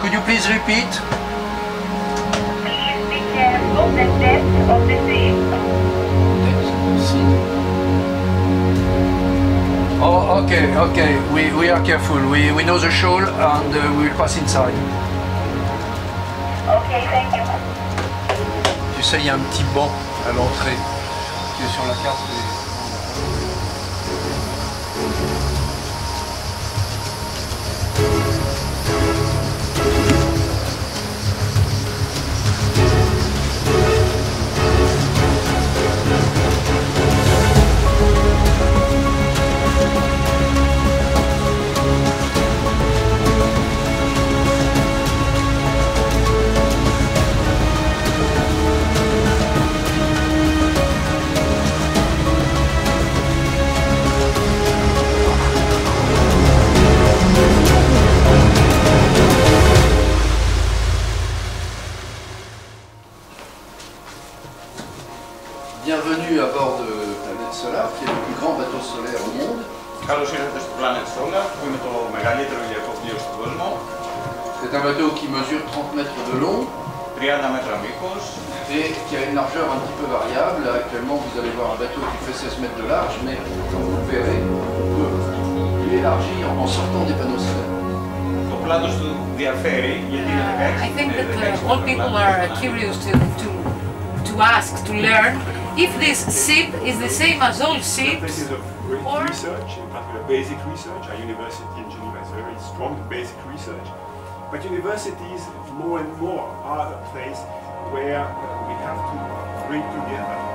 Could you please repeat? Please be careful of the depth of the sea. Oh, okay, okay. We are careful. We know the shoal and we will pass inside. Okay, thank you. Tu sais, il y a un petit banc à l'entrée qui est sur la carte. Bienvenue à bord de PlanetSolar, qui est le plus grand bateau solaire au monde. Καλώς ήρθατε στο PlanetSolar, που είναι το μεγαλύτερο ηλιακό πλοίο στον κόσμο. C'est un bateau qui mesure 30 mètres de long, 30 mètres μήκος, et qui a une largeur un petit peu variable. Actuellement, vous allez voir un bateau qui fait 16 mètres de large, mais comme vous le verrez, il élargit en sortant des panneaux solaires. Το πλάτος του διαφέρει, γιατί είναι 16 mètres. If this SIP is the same as all SIPs, this is a great research, in particular basic research. Our university in Geneva is very strong basic research, but universities more and more are a place where we have to bring together